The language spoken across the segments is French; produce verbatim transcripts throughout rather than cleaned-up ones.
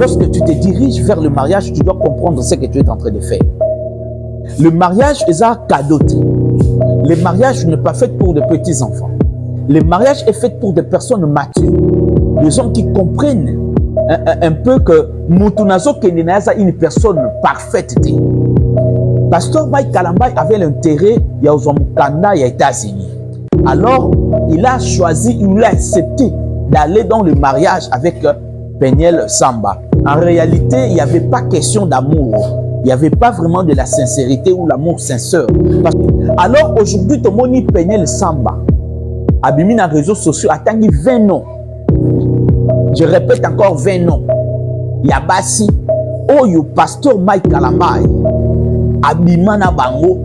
lorsque tu te diriges vers le mariage, tu dois comprendre ce que tu es en train de faire. Le mariage est un cadeau. Le mariage n'est pas fait pour des petits-enfants. Le mariage est fait pour des personnes matures, des gens qui comprennent un, un, un peu que Moutunazo Kenenaza est une personne parfaite. Pasteur Mike Kalambay avait l'intérêt ya Ozomukanda ya États-Unis. Alors, il a choisi, il a accepté d'aller dans le mariage avec Pénielle Samba. En réalité, il n'y avait pas question d'amour. Il n'y avait pas vraiment de la sincérité ou l'amour sincère. Parce... Alors aujourd'hui, tout le monde Pénielle Samba. Abimi dans les réseaux sociaux, attendu vingt noms. Je répète encore vingt noms. Yabasi, Oyo, Pasteur Mike Kalambay, Abimana Bango.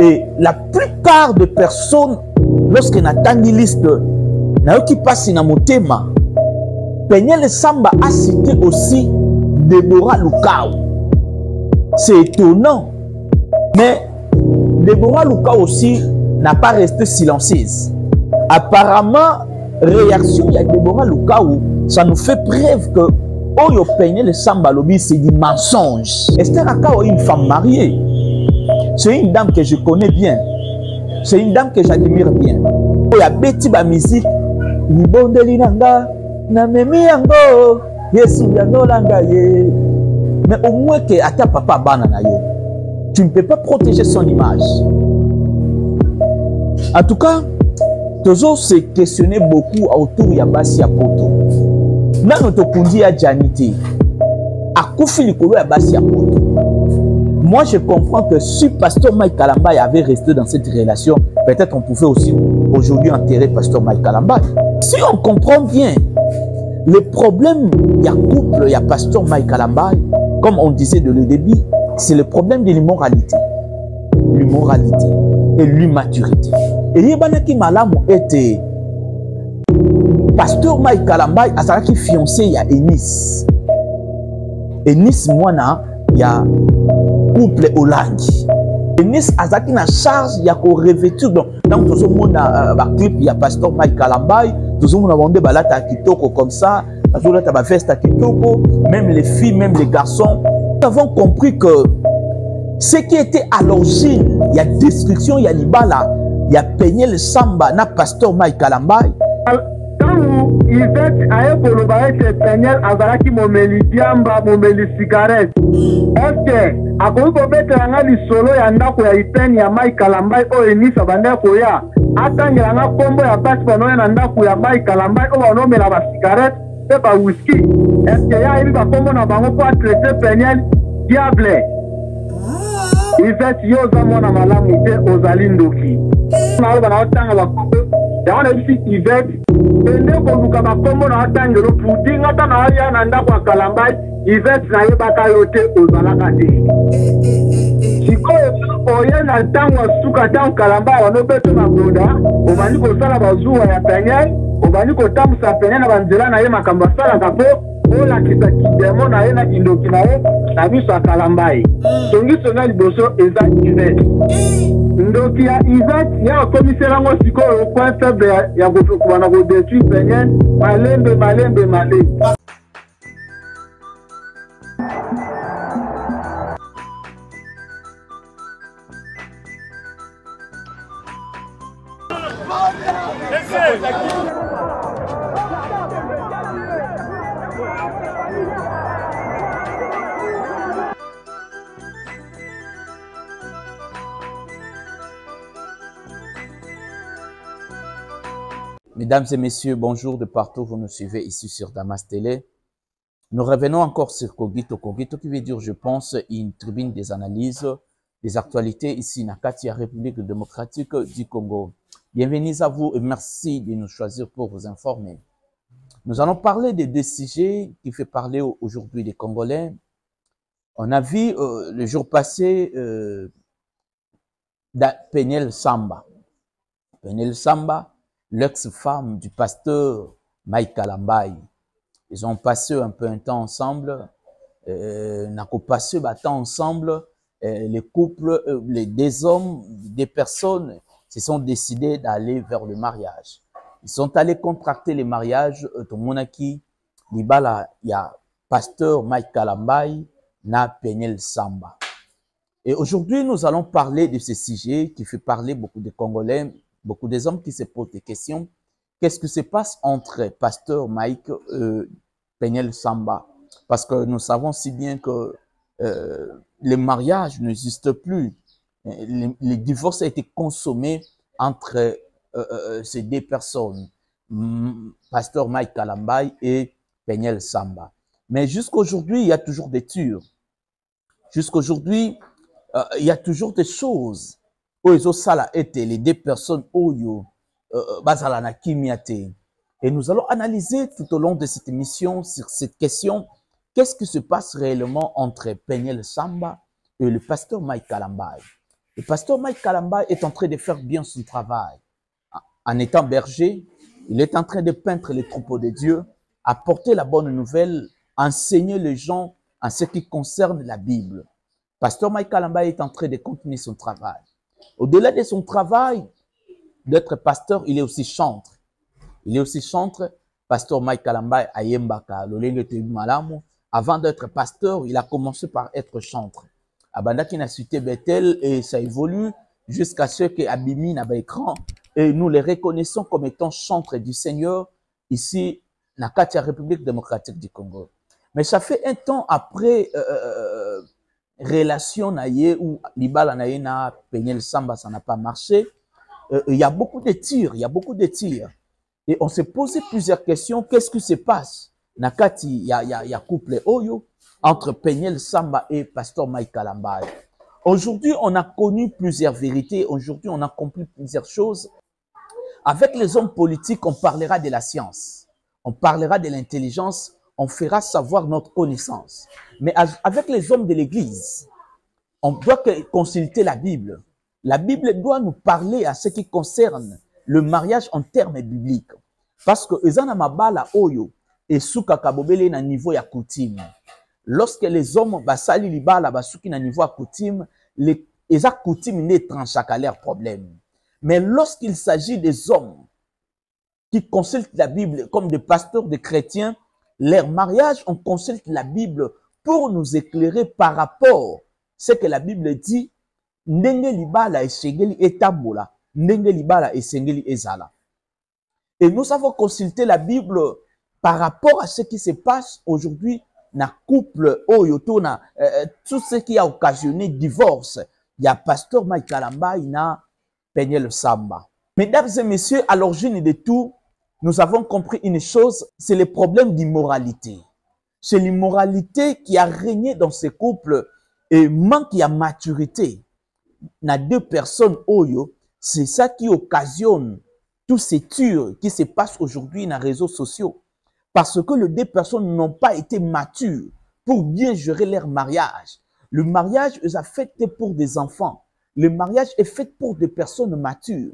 Et la plupart des personnes, lorsqu'on attend une liste, qui passe dans mon thème, Pénielle Samba a cité aussi Deborah Lukau. C'est étonnant, mais Deborah Lukau aussi n'a pas resté silencieuse. Apparemment, réaction de Deborah Lukau, ça nous fait preuve que Oyo Pénielle Samba Lobi, c'est du mensonge. Esther Akawa est une femme mariée. C'est une dame que je connais bien. C'est une dame que j'admire bien. Il y a Betty ba musique. Mais au moins que ata papa banana yo, tu ne peux pas protéger son image. En tout cas, toujours se questionner beaucoup autour ya basi ya poto. Nano tokundi ya janité. Akufi likolo ya basi ya poto. Moi, je comprends que si Pasteur Mike Kalambay avait resté dans cette relation, peut-être on pouvait aussi aujourd'hui enterrer Pasteur Mike Kalambay. Si on comprend bien, le problème, il y a couple, il y a Pasteur Mike Kalambay, comme on disait de le début, c'est le problème de l'immoralité. L'immoralité et l'immaturité. Et il y a qui malam était Pasteur Mike Kalambay, a qui fiancé, il y a Enis. Enis, moi, il y a couple Olangi. Enis azaki na charge ya ko revêtu donc donc tout le monde a ba clip ya Pasteur Mike Kalambay, tout le monde a vendu balata kitoko comme ça, tout le monde veste kitoko, même les filles, même les garçons. Nous avons compris que ce qui était à l'origine, il y a destruction, il y a libala, il y a Pénielle Samba na Pasteur Mike Kalambay. Yvette aye kolobare chez Pénielle azalaki momeli diamba momeli cigarette. Est-ce akoki kobetela nga lisolo ya ndako ya Pénielle ya Mike Kalambay oyo Enisa banda koya atangela nga kombo ya basi banoya na ndako ya Mike Kalambay oyo banomela ba cigarette pe ba whisky. Est-ce ya ebi bakombo na bango po atraite Pénielle diable? Yvette yo zamona malamu te ozali ndoki. Na bana otanga ba daona ici Yvette ende koluka bakombo na atangelo pudinga ta na ya na ndako ya Kalambay Yvette na ye baka yote ozalaka te sikoyo oye na ntango asuka ntango Kalambay wanobeto na broda obandi kosala bazuwa ya Pénielle obandi kotambusa Pénielle na banzela na ye makambo asalaka po olakisa kidemo na ye na kindoki na ye na miso ya Kalambay tongiso na liboso eza Yvette ndoki ya Yvette ya komiselango sikoyo point faible ya kokwana kodetui Pénielle malembe malembe malembe. Mesdames et messieurs, bonjour de partout, vous nous suivez ici sur Damas Télé. Nous revenons encore sur Kogito. Kogito qui veut dire, je pense, une tribune des analyses, des actualités ici na kati ya République démocratique du Congo. Bienvenue à vous et merci de nous choisir pour vous informer. Nous allons parler de deux sujets qui font parler aujourd'hui des Congolais. On a vu euh, le jour passé euh, Pénielle Samba. Pénielle Samba, l'ex-femme du pasteur Mike Kalambay. Ils ont passé un peu un temps ensemble. Euh, n'a qu'au passé un temps ensemble. Euh, les couples, euh, les des hommes, des personnes se sont décidés d'aller vers le mariage. Ils sont allés contracter les mariages. Tout le monde a qui, il y a Pasteur Mike Kalambay na Pénielle Samba. Et aujourd'hui, nous allons parler de ce sujet qui fait parler beaucoup de Congolais, beaucoup des hommes qui se posent des questions. Qu'est-ce qui se passe entre Pasteur Mike euh, Pénielle Samba? Parce que nous savons si bien que euh, le mariage n'existe plus. Le, le divorce a été consommé entre euh, euh, ces deux personnes, Pasteur Mike Kalambay et Pénielle Samba. Mais jusqu'aujourd'hui, il y a toujours des tueurs. Jusqu'aujourd'hui, euh, il y a toujours des choses. Oizo Sala était les deux personnes Oyo Bazalana Kimiate. Et nous allons analyser tout au long de cette émission sur cette question. Qu'est-ce qui se passe réellement entre Pénielle Samba et le pasteur Mike Kalambay? Le pasteur Mike Kalambay est en train de faire bien son travail. En étant berger, il est en train de peindre les troupeaux de Dieu, apporter la bonne nouvelle, enseigner les gens en ce qui concerne la Bible. Pasteur Mike Kalambay est en train de continuer son travail. Au-delà de son travail d'être pasteur, il est aussi chantre. Il est aussi chantre. Pasteur Mike Kalambay à Yembaka, l'Olengue Malamu. Avant d'être pasteur, il a commencé par être chantre. Abanda qui n'a cité Bethel et ça évolue jusqu'à ce que Abimi n'a pas écran. Et nous les reconnaissons comme étant chantres du Seigneur ici, dans la République démocratique du Congo. Mais ça fait un temps après euh, relation naïe ou Libala naïe na Pénielle Samba, ça n'a pas marché. Euh, il y a beaucoup de tirs, il y a beaucoup de tirs. Et on s'est posé plusieurs questions. Qu'est-ce qui se passe Nakati, il y a, y a, y a couple Oyo entre Pénielle Samba et Pasteur Mike Kalambay. Aujourd'hui, on a connu plusieurs vérités. Aujourd'hui, on a compris plusieurs choses. Avec les hommes politiques, on parlera de la science. On parlera de l'intelligence. On fera savoir notre connaissance. Mais avec les hommes de l'Église, on doit consulter la Bible. La Bible doit nous parler à ce qui concerne le mariage en termes bibliques. Parce que Ezanamabala Oyo et Souka Kabobele na niveau ya coutume. Lorsque les hommes basali libala basuki na niveau ya coutume, les coutumes ne tranchent leur problème. Mais lorsqu'il s'agit des hommes qui consultent la Bible comme des pasteurs, des chrétiens, leur mariage, on consulte la Bible pour nous éclairer par rapport à ce que la Bible dit. Et nous avons consulté la Bible par rapport à ce qui se passe aujourd'hui dans le couple, tout ce qui a occasionné divorce. Il y a Pasteur Mike Kalambay, il y a Pénielle Samba. Mesdames et messieurs, à l'origine de tout, nous avons compris une chose, c'est le problème d'immoralité. C'est l'immoralité qui a régné dans ces couples et manque de maturité. Na deux personnes Oyo, c'est ça qui occasionne tous ces tueurs qui se passent aujourd'hui dans les réseaux sociaux. Parce que les deux personnes n'ont pas été matures pour bien gérer leur mariage. Le mariage est fait pour des enfants. Le mariage est fait pour des personnes matures.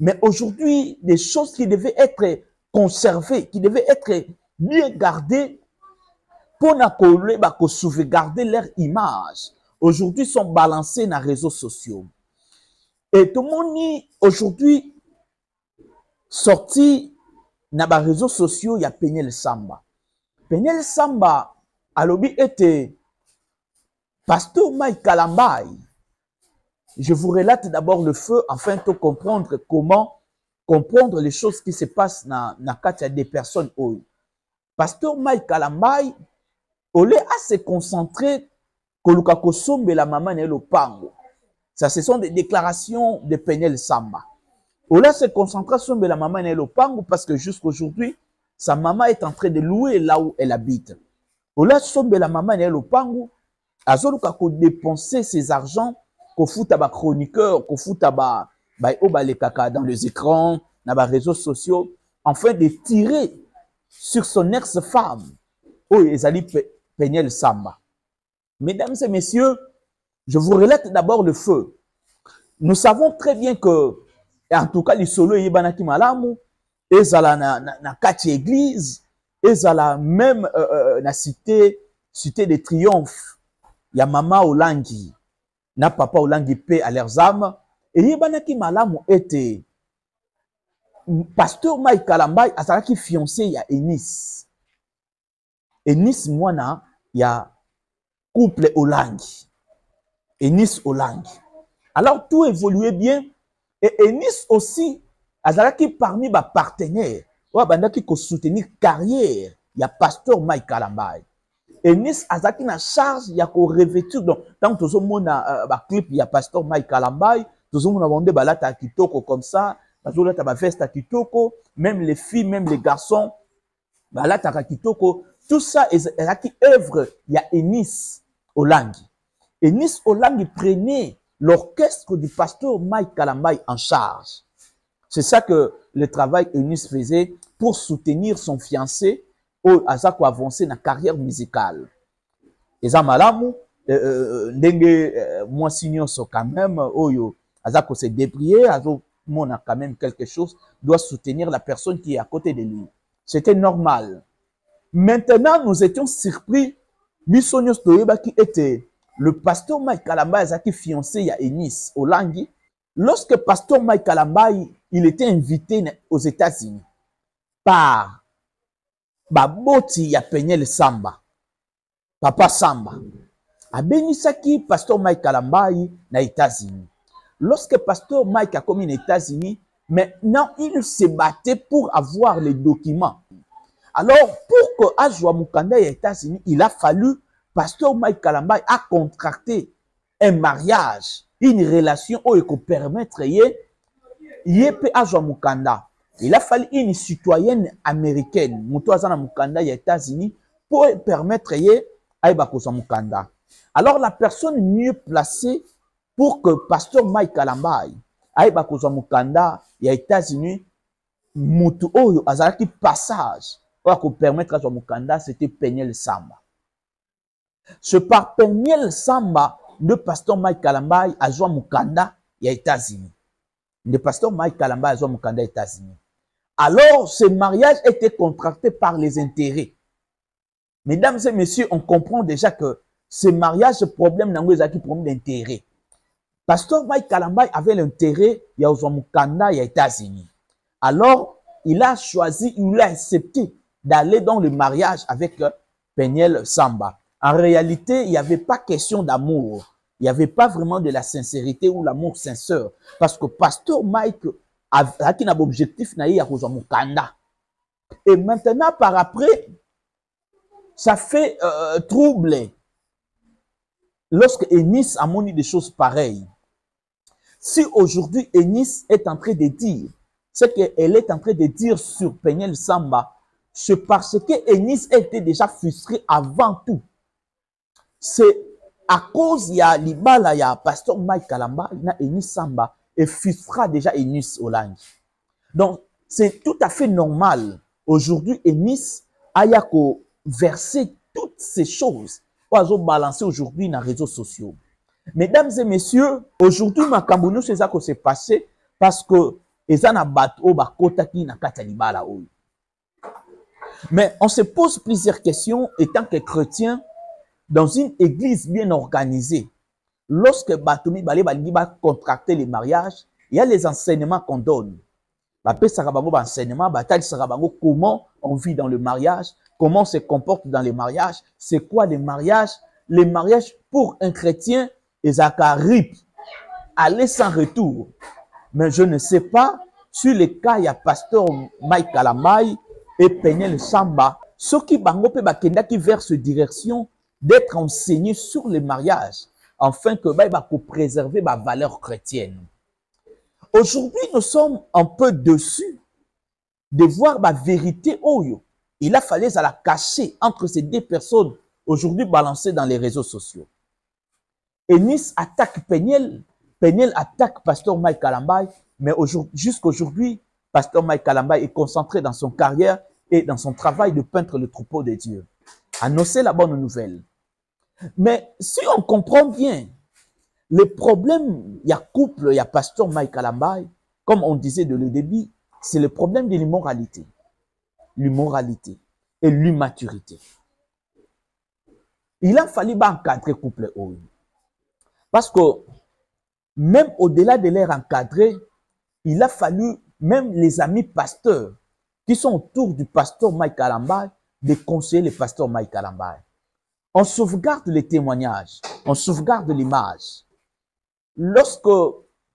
Mais aujourd'hui, des choses qui devaient être conservées, qui devaient être bien gardées, pour sauvegarder leur image, aujourd'hui sont balancées dans les réseaux sociaux. Et tout le monde aujourd'hui sorti dans les réseaux sociaux, il y a Pénielle Samba. Pénielle Samba, à l'objet était Pasteur Mike Kalambay. Je vous relate d'abord le feu afin de comprendre comment comprendre les choses qui se passent dans la cas des personnes. Pasteur Mike Kalambay, au lieu à se concentrer Kolukakosombe la maman et le pango. Ça, ce sont des déclarations de Pénielle Samba. Au lieu à se concentrer sur la maman et le pango parce que jusqu'aujourd'hui, sa maman est en train de louer là où elle habite. Au lieu à se concentrer sur la maman et le pango, Azolukako dépenser ses argents Kofutaba chroniqueur, Kofutaba Obalekaka dans les écrans, dans les réseaux sociaux, enfin de tirer sur son ex-femme, Oezali Pénielle Samba. Mesdames et messieurs, je vous relate d'abord le feu. Nous savons très bien que, en tout cas, les solo et Ibanaki Malamu, Ezala na Kati Église, Ezala même na cité, cité des triomphes, Yamama Olangi. Na papa Olangi paix à leurs âmes. Et Yebanaki Malamu était Pasteur Mike Kalambay, Azaraki fiancé à Enis. Enisi mwana ya couple olangi. Enisi olangi. Alors tout évoluait bien. Et Enisi aussi, azalaki parmi ba partenaires, ou abandaki ko soutenir carrière ya Pasteur Mike Kalambay. Enisi azaki na charge ya ko revêtir. Donc, tant que tout le monde a un clip ya Pasteur Mike Kalambay, tout le monde a vendu balata kitoko comme ça, bazola ta ba veste kitoko, même les filles, même les garçons, balata kitoko. Tout ça, elle a qui œuvre, il y a Enisi Olangi. Enisi Olangi prenait l'orchestre du Pasteur Mike Kalambay en charge. C'est ça que le travail Enisi faisait pour soutenir son fiancé au Azako avancer dans la carrière musicale. Et ça, malamou, moi, signons quand même, Oyo, Azako s'est débrouillé, Azako, on a quand même quelque chose, doit soutenir la personne qui est à côté de lui. C'était normal. Maintenant, nous étions surpris. Missonios Toyeba qui était le Pasteur Mike Kalambay, qui fiancé à Enisi Olangi. Lorsque Pasteur Mike Kalambay, il était invité aux États-Unis par Baboti ya Pénielle Samba, Papa Samba, a bénisaki Pasteur Mike Kalambay na États-Unis. Lorsque Pasteur Mike a commis aux États-Unis, maintenant il se battait pour avoir les documents. Alors, pour que Ajwa Mukanda aux États-Unis, il a fallu Pasteur Mike Kalambay a contracté un mariage, une relation où il peut permettre Yépe Ajwa Mukanda. Il a fallu une citoyenne américaine, Mutuazana Mukanda aux États-Unis, pour permettre Aibakosa Mukanda. Alors, la personne mieux placée pour que Pasteur Mike Kalambay Aibakosa Mukanda aux États-Unis, Mutu Oyo Azaki passage. Pour permettre à Mukanda, c'était Pénielle Samba. C'est par Pénielle Samba, le Pasteur Mike Kalambay a joué Mukanda et aux États-Unis. Le Pasteur Mike Kalambay a joué Mukanda et aux États-Unis. Alors, ce mariage était contracté par les intérêts. Mesdames et messieurs, on comprend déjà que ce mariage, ce problème, c'est un problème d'intérêt. Pasteur Mike Kalambay avait l'intérêt, il a joué Mukanda et aux États-Unis. Alors, il a choisi, il a accepté d'aller dans le mariage avec Pénielle Samba. En réalité, il n'y avait pas question d'amour. Il n'y avait pas vraiment de la sincérité ou l'amour sincère. Parce que Pasteur Mike a qui n'a pas objectif na ya Rosa Mukanda. Et maintenant, par après, ça fait euh, trouble. Lorsque Enisi a moni des choses pareilles. Si aujourd'hui Enisi est en train de dire ce qu'elle est en train de dire sur Pénielle Samba, c'est parce que Enisi était déjà frustré avant tout. C'est à cause ya libala ya Pasteur Mike Kalambay na Enisi Samba et frustrera déjà Enisi Olangi. Donc c'est tout à fait normal. Aujourd'hui Enisi ayako verser toutes ces choses pour balancer aujourd'hui dans les réseaux sociaux. Mesdames et messieurs, aujourd'hui ma kambounou c'est ça que c'est passé parce que ezana bato ba kota ki na kata libala oyo. Mais on se pose plusieurs questions étant que chrétien dans une église bien organisée. Lorsque Batumi Balé Balé va contracter les mariages, il y a les enseignements qu'on donne. Après Sarabango, enseignement, Batal Sarabango, comment on vit dans le mariage, comment on se comporte dans les mariages, c'est quoi les mariages? Les mariages pour un chrétien, ils arrivent aller sans retour. Mais je ne sais pas sur les cas, il y a Pasteur Mike Kalambay et Pénielle Samba, ceux qui bango pe bakenda qui verse direction d'être enseigné sur les mariages, afin que bah bah pour préserver la valeur chrétienne. Aujourd'hui, nous sommes un peu déçus de voir la vérité oyo. Il a fallu ça la cacher entre ces deux personnes aujourd'hui balancées dans les réseaux sociaux. Enisi attaque Pénielle, Pénielle attaque Pasteur Mike Kalambay, mais jusqu'aujourd'hui, Pasteur Mike Kalambay est concentré dans son carrière et dans son travail de peindre le troupeau de Dieu. Annoncer la bonne nouvelle. Mais si on comprend bien, le problème, il y a couple, il y a Pasteur Mike Kalambay, comme on disait dès le début, c'est le problème de l'immoralité. L'immoralité et l'immaturité. Il a fallu encadrer le couple. Parce que même au-delà de l'air encadré, il a fallu même les amis pasteurs qui sont autour du Pasteur Mike Kalambay de conseiller le pasteur Mike Kalambay. On sauvegarde les témoignages, on sauvegarde l'image. Lorsque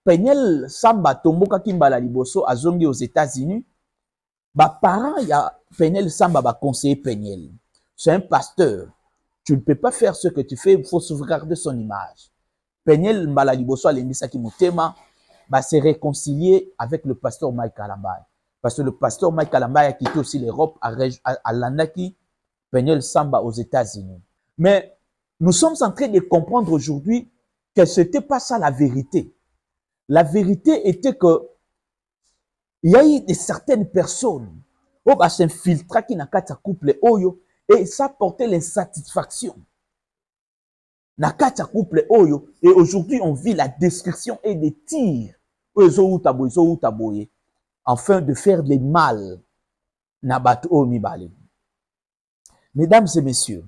Pénielle Samba tomboka Kimbala Liboso a zongi aux États-Unis, bah parents y a Pénielle Samba va conseiller Pénielle. C'est un pasteur. Tu ne peux pas faire ce que tu fais, il faut sauvegarder son image. Pénielle Mbala Liboso a l'émissa qui motema va se réconcilier avec le pasteur Mike Kalambay. Parce que le pasteur Mike Kalambay a quitté aussi l'Europe, à, à, à l'Anaki, Pénielle Samba aux États-Unis. Mais nous sommes en train de comprendre aujourd'hui que ce n'était pas ça la vérité. La vérité était que il y a eu de certaines personnes oh, bah, s'infiltra qui n'a qu'à couple Oyo et ça portait l'insatisfaction. N'a qu'à couple Oyo et aujourd'hui on vit la description et des tirs afin de faire des mal. Mesdames et messieurs,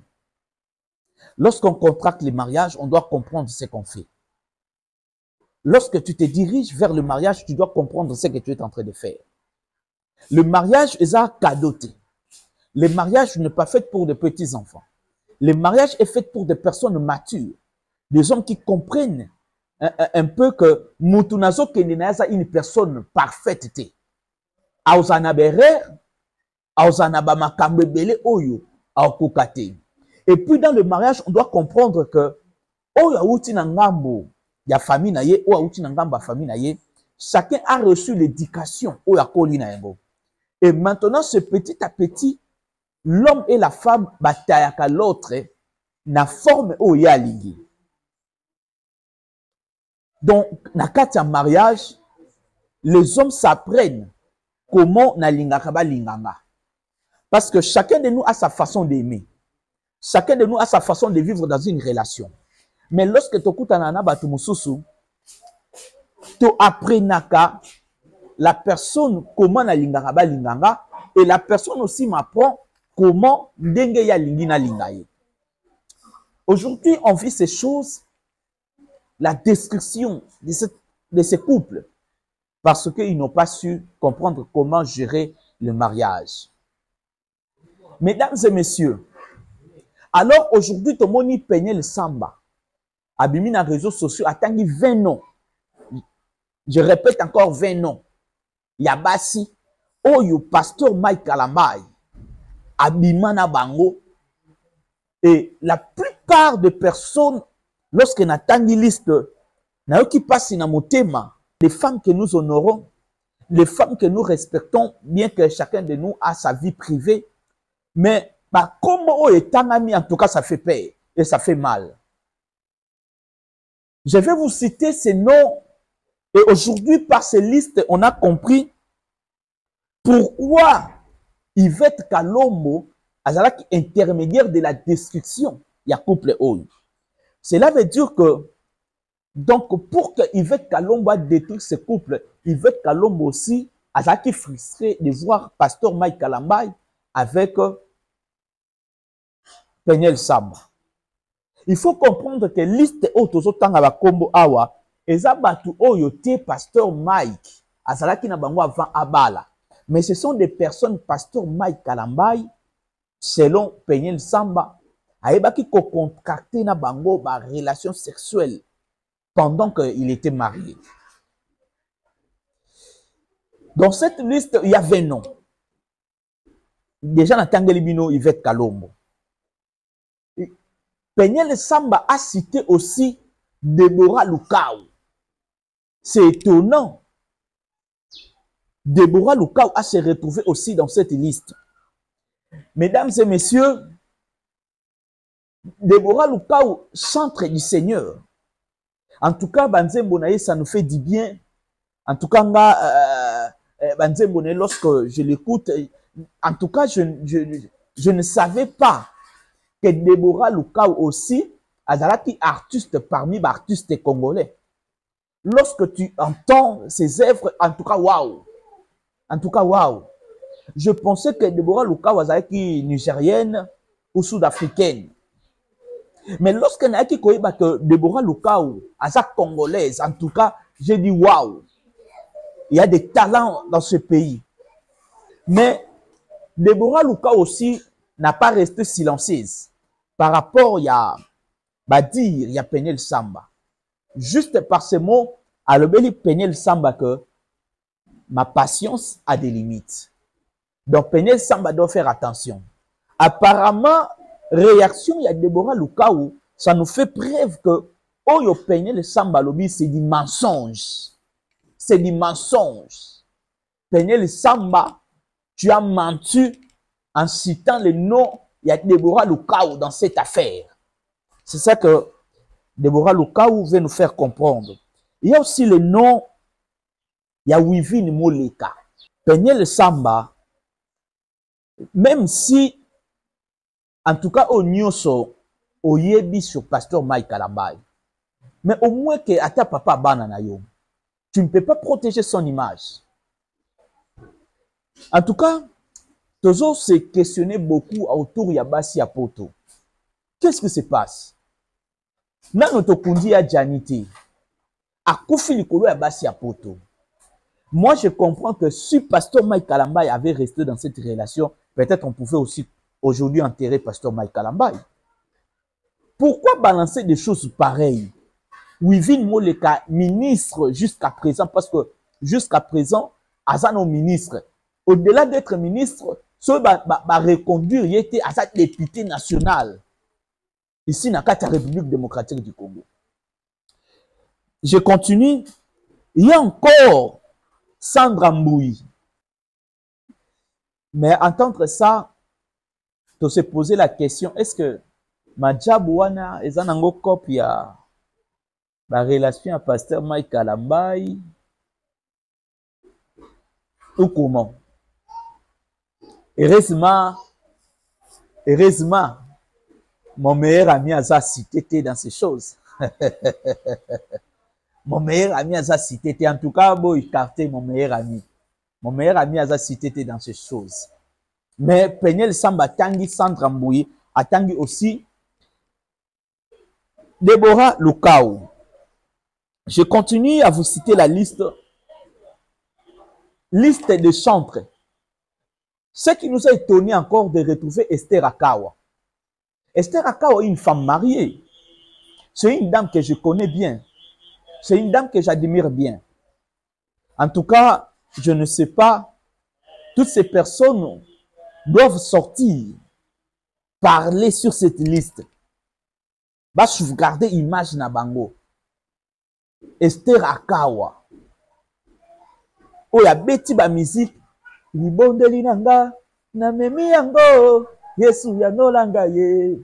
lorsqu'on contracte le mariage, on doit comprendre ce qu'on fait. Lorsque tu te diriges vers le mariage, tu dois comprendre ce que tu es en train de faire. Le mariage est un cadeau. Le mariage n'est pas fait pour des petits-enfants. Le mariage est fait pour des personnes matures, des hommes qui comprennent un, un, un peu que Mutunazo Kenenaza une personne parfaite. Auzana Berer, Auzana Bamakambebele Oyo, Aokokate. Et puis dans le mariage, on doit comprendre que Oyaoutinangambo, ya famille na ye, Oyaoutinangamba famille na ye, chacun a reçu l'éducation Oyakoli na yango. Et maintenant, ce petit à petit, l'homme et la femme batayaka l'autre na forme Oyalingi. Donc, na kati ya mariage, les hommes s'apprennent comment na lingakaba linganga. Parce que chacun de nous a sa façon d'aimer. Chacun de nous a sa façon de vivre dans une relation. Mais lorsque tu écoutes tu apprends la personne comment na linganga linganga et la personne aussi m'apprend comment ndengeya lingina lingaye. Aujourd'hui, on vit ces choses, la destruction de ce, de ces couples parce qu'ils n'ont pas su comprendre comment gérer le mariage. Mesdames et messieurs, alors aujourd'hui, tout le monde peignait le samba. Abimi dans les réseaux sociaux, attendu vingt noms. Je répète encore vingt noms. Yabasi, Oyo, pasteur Mike Kalambay, Abimana Bango. Et la plupart des personnes, lorsque nous avons une liste, nous avons qui passe dans mon thème, les femmes que nous honorons, les femmes que nous respectons, bien que chacun de nous a sa vie privée, mais bah, comme on est en ami, en tout cas, ça fait peur et ça fait mal. Je vais vous citer ces noms. Et aujourd'hui, par ces listes, on a compris pourquoi Yvette Kalomo a été intermédiaire de la destruction. Il y a couple homme. Cela veut dire que, donc, pour que Yvette Kalomo détruise ce couple, Yvette Kalomo aussi a été frustrée de voir pasteur Mike Kalambay avec Pénielle Samba. Il faut comprendre que liste autres autant à la combo awa ezabatu oyote pasteur Mike azalaki na bango avant abala. Mais ce sont des personnes pasteur Mike Kalambay selon Pénielle Samba ayebaki ko contracter na bango ba relation sexuelle pendant qu'il était marié. Dans cette liste, il y avait non. Déjà na tangeli bino Yvette Kalombo. Pénielle Samba a cité aussi Deborah Lukau. C'est étonnant. Deborah Lukau a se retrouvé aussi dans cette liste. Mesdames et messieurs, Deborah Lukau, centre du Seigneur. En tout cas, Banze Mbonaye, ça nous fait du bien. En tout cas, euh, Banze Mbonaye, lorsque je l'écoute, en tout cas, je, je, je ne savais pas que Deborah Lukau aussi, azalaki artiste parmi les artistes congolais. Lorsque tu entends ses œuvres, en tout cas, waouh! En tout cas, waouh! Je pensais que Deborah Lukau azalaki nigérienne ou sud-africaine. Mais lorsque naaki koyeba que Deborah Lukau azalaki congolaise, en tout cas, j'ai dit waouh! Il y a des talents dans ce pays. Mais Deborah Lukau aussi, n'a pas resté silencieuse par rapport à Badir, il y a Pénielle Samba. Juste par ces mots, à l'obéli Pénielle Samba que ma patience a des limites. Donc Pénielle Samba doit faire attention. Apparemment, réaction, il y a Deborah Lukau, ça nous fait preuve que Oyo Pénielle Samba lobi, c'est du mensonge. C'est du mensonge. Pénielle Samba, tu as menti en citant le nom il y a Deborah Lukau dans cette affaire. C'est ça que Deborah Lukau veut nous faire comprendre. Il y a aussi le nom, il y a Wivine Moleka. Pénielle Samba, même si, en tout cas, au Nyoso, au Yebi sur Pasteur Mike Kalambay, mais au moins que à ta papa Bananayo, tu ne peux pas protéger son image. En tout cas, Tozo s'est questionné beaucoup autour de Yabasi à Poto. Qu'est-ce qui se passe? Na notokundi ya Janiti, akufi likolo ya basi ya poto. Moi, je comprends que si Pasteur Mike Kalambay avait resté dans cette relation, peut-être on pouvait aussi aujourd'hui enterrer Pasteur Mike Kalambay. Pourquoi balancer des choses pareilles? Wivine Moleka, ministre jusqu'à présent, parce que jusqu'à présent, Azano ministre. Au-delà d'être ministre, ce va bah, bah, reconduire, il était Azan député national. Ici, dans la République démocratique du Congo. Je continue. Il y a encore Sandra Mbuyi. Mais entendre ça, tu se poser la question, est-ce que Madjabouana est en copie à la relation à Pasteur Mike Kalambay ou comment? Heureusement, heureusement, mon meilleur ami Aza cité dans ces choses. Mon meilleur ami Aza cité, en tout cas, bon, écarté mon meilleur ami. Mon meilleur ami Aza cité dans ces choses. Mais Pénielle Samba tangi Sandra Mbuyi, atangi aussi Deborah Lukau. Je continue à vous citer la liste. Liste de chantres. Ce qui nous a étonné encore de retrouver Esther Akawa. Esther Akawa est une femme mariée. C'est une dame que je connais bien. C'est une dame que j'admire bien. En tout cas, je ne sais pas, toutes ces personnes doivent sortir, parler sur cette liste. Bah, sauvegarder l'image Nabango. Esther Akawa. Oya beti ba musique, libondeli nanga, na memi yango. Yesu Yanolangaye.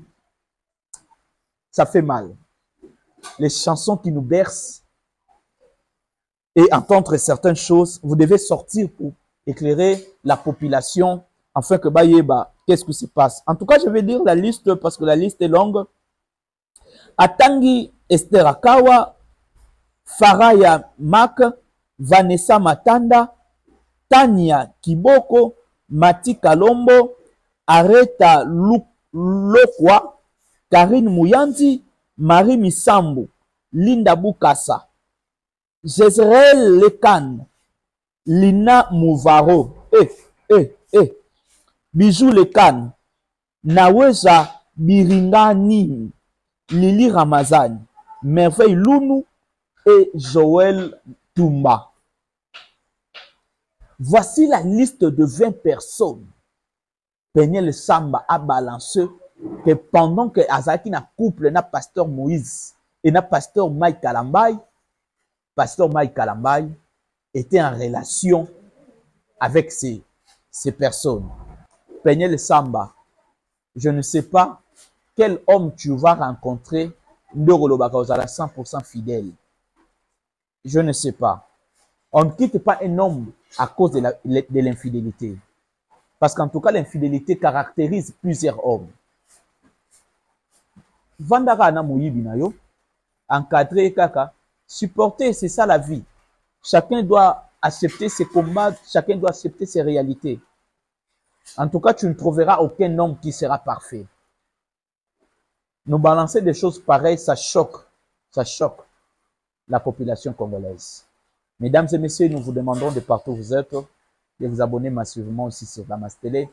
Ça fait mal. Les chansons qui nous bercent et entendre certaines choses, vous devez sortir pour éclairer la population afin que Bayeba, qu'est-ce qui se passe? En tout cas, je vais dire la liste parce que la liste est longue. Atangi Esther Akawa, Faraya Mak, Vanessa Matanda, Tania Kiboko, Mati Kalombo, Areta Lokwa, Karine Mouyanti, Marie Misambo, Linda Bukasa, Jezreel Lekan, Lina Mouvaro, eh, eh, eh. Bijou Lekan, Naweza Mirinda, Lili Ramazan, Merveille Lounou et Joël Toumba. Voici la liste de vingt personnes. Pénielle Samba a balancé que pendant que Azaki n'a couple, n'a Pasteur Moïse et n'a Pasteur Mike Kalambay, Pasteur Mike Kalambay était en relation avec ces, ces personnes. Pénielle Samba, je ne sais pas quel homme tu vas rencontrer de Rolobakauzala cent pour cent fidèle. Je ne sais pas. On ne quitte pas un homme à cause de l'infidélité. Parce qu'en tout cas, l'infidélité caractérise plusieurs hommes. Vandara na Mouyibinayo, encadrer Kaka, supporter, c'est ça la vie. Chacun doit accepter ses combats, chacun doit accepter ses réalités. En tout cas, tu ne trouveras aucun homme qui sera parfait. Nous balancer des choses pareilles, ça choque, ça choque la population congolaise. Mesdames et messieurs, nous vous demandons de partout où vous êtes, de vous abonner massivement aussi sur Damas Télé.